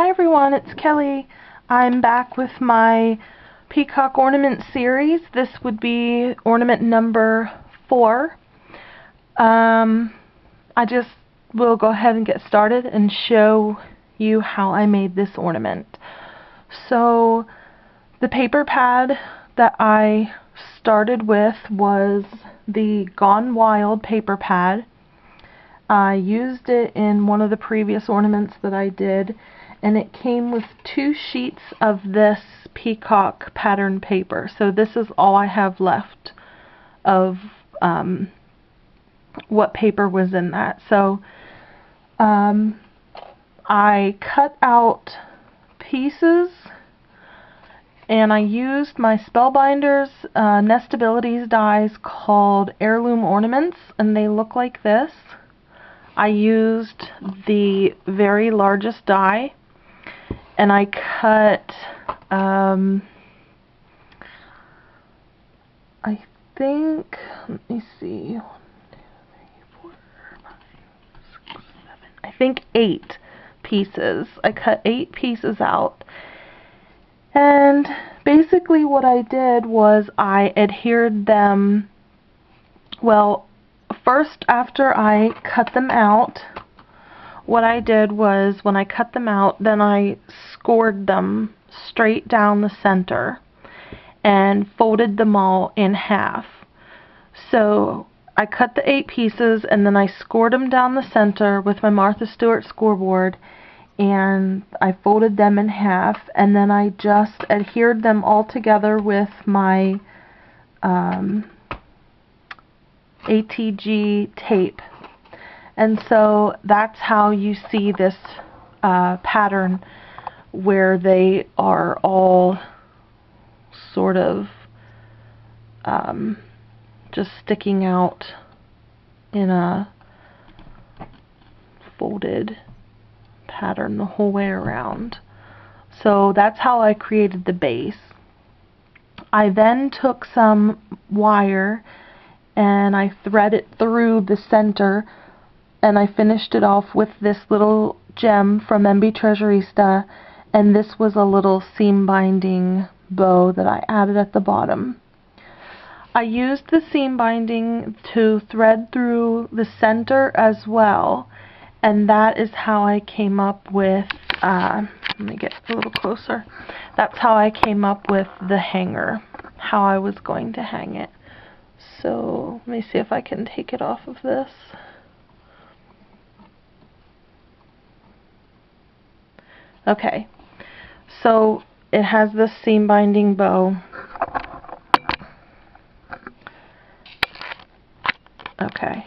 Hi everyone, it's Kelly. I'm back with my Peacock Ornament series. This would be ornament number 4. I just will go ahead and get started and show you how I made this ornament. So the paper pad that I started with was the Gone Wild paper pad. I used it in one of the previous ornaments that I did, and it came with 2 sheets of this peacock pattern paper. So this is all I have left of what paper was in that. So I cut out pieces, and I used my Spellbinders NestAbilities dies called Heirloom Ornaments, and they look like this. I used the very largest die, and I cut, I think, let me see, 1, 2, 3, 4, 5, 6, 7, I think 8 pieces. I cut 8 pieces out, and basically what I did was I adhered them, well, first, after I cut them out, what I did was when I cut them out, then I scored them straight down the center and folded them all in half. So I cut the 8 pieces, and then I scored them down the center with my Martha Stewart scoreboard, and I folded them in half, and then I just adhered them all together with my ATG tape. And so that's how you see this pattern where they are all sort of just sticking out in a folded pattern the whole way around. So that's how I created the base. I then took some wire and I thread it through the center, and I finished it off with this little gem from MB Treasurista, and this was a little seam binding bow that I added at the bottom. I used the seam binding to thread through the center as well, and that is how I came up with, let me get a little closer, that's how I came up with the hanger, how I was going to hang it. So let me see if I can take it off of this. Okay, so it has this seam binding bow. Okay,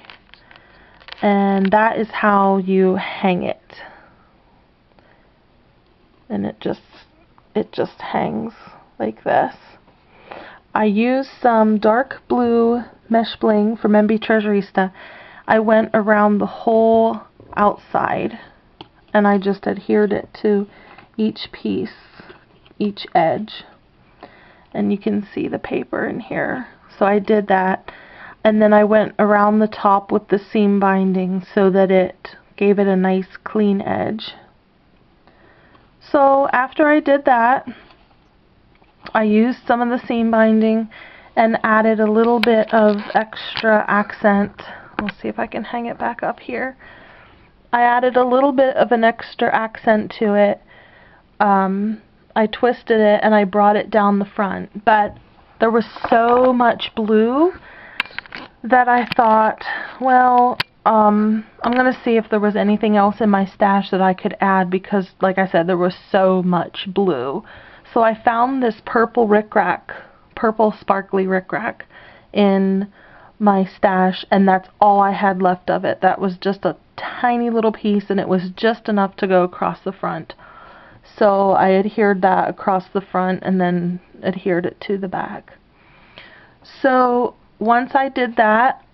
and that is how you hang it. And it just hangs like this. I used some dark blue mesh bling from MB Treasurista. I went around the whole outside, and I just adhered it to each piece, each edge. And you can see the paper in here. So I did that, and then I went around the top with the seam binding so that it gave it a nice clean edge. So after I did that, I used some of the seam binding and added a little bit of extra accent. We'll see if I can hang it back up here. I added a little bit of an extra accent to it. I twisted it and I brought it down the front, but there was so much blue that I thought, well, I'm going to see if there was anything else in my stash that I could add, because like I said, there was so much blue. So I found this purple rickrack, purple sparkly rickrack in my stash, and that's all I had left of it. That was just a tiny little piece, and it was just enough to go across the front. So I adhered that across the front and then adhered it to the back. So once I did that,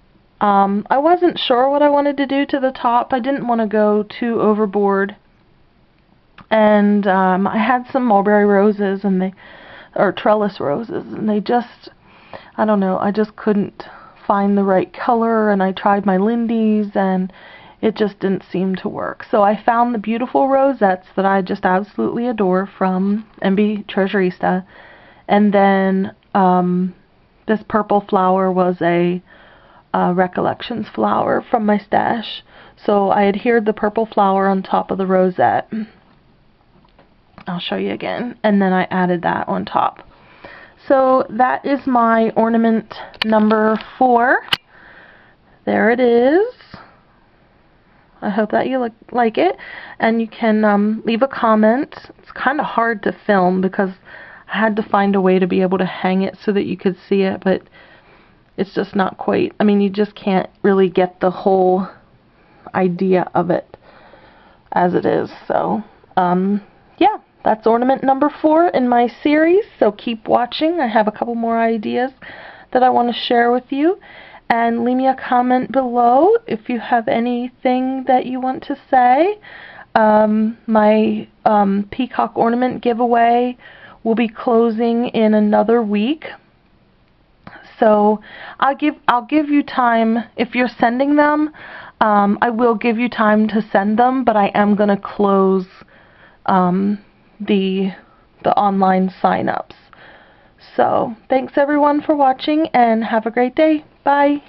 I wasn't sure what I wanted to do to the top. I didn't want to go too overboard. And I had some mulberry roses, and they, or trellis roses, and they just, I don't know, I just couldn't find the right color, and I tried my Lindy's, and it just didn't seem to work. So I found the beautiful rosettes that I just absolutely adore from MB Treasurista, and then this purple flower was a Recollections flower from my stash. So I adhered the purple flower on top of the rosette. I'll show you again, and then I added that on top. So that is my ornament number 4. There it is. I hope that you like it, and you can leave a comment. It's kind of hard to film because I had to find a way to be able to hang it so that you could see it, but it's just not quite. I mean, you just can't really get the whole idea of it as it is. So, yeah, that's ornament number 4 in my series. So keep watching. I have a couple more ideas that I want to share with you. And leave me a comment below if you have anything that you want to say. My peacock ornament giveaway will be closing in another week. So I'll give you time. If you're sending them, I will give you time to send them, but I am going to close the online sign-ups. So thanks everyone for watching, and have a great day. Bye.